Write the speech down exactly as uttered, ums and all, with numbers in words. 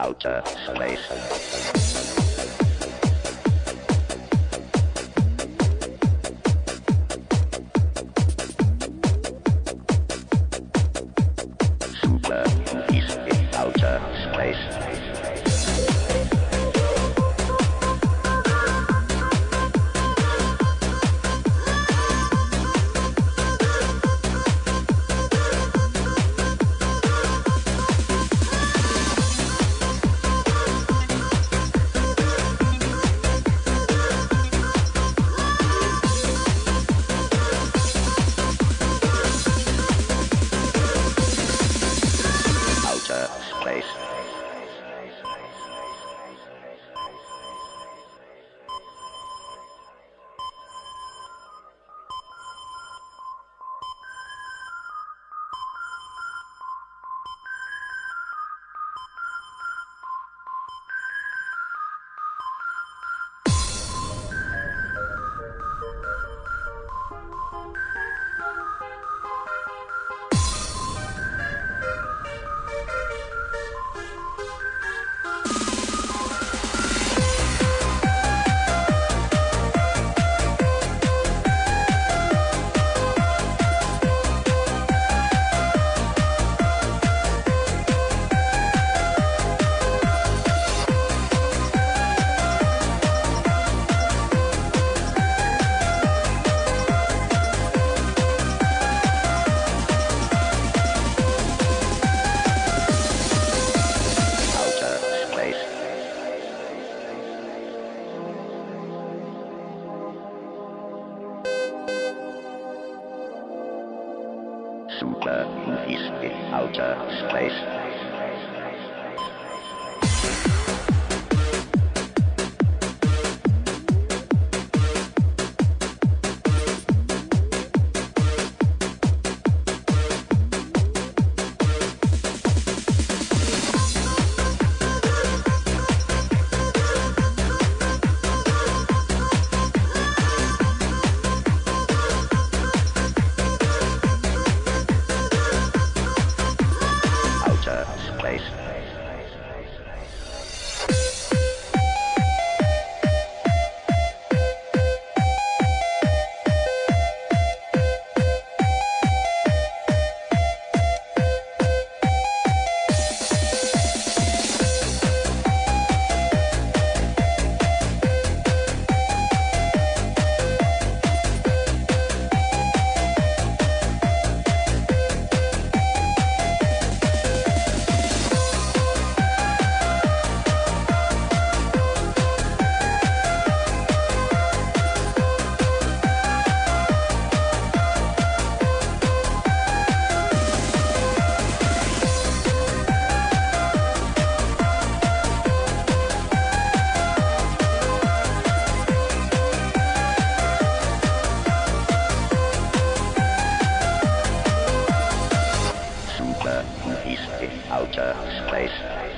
Outer space. Super Moonies in outer space. Outer space.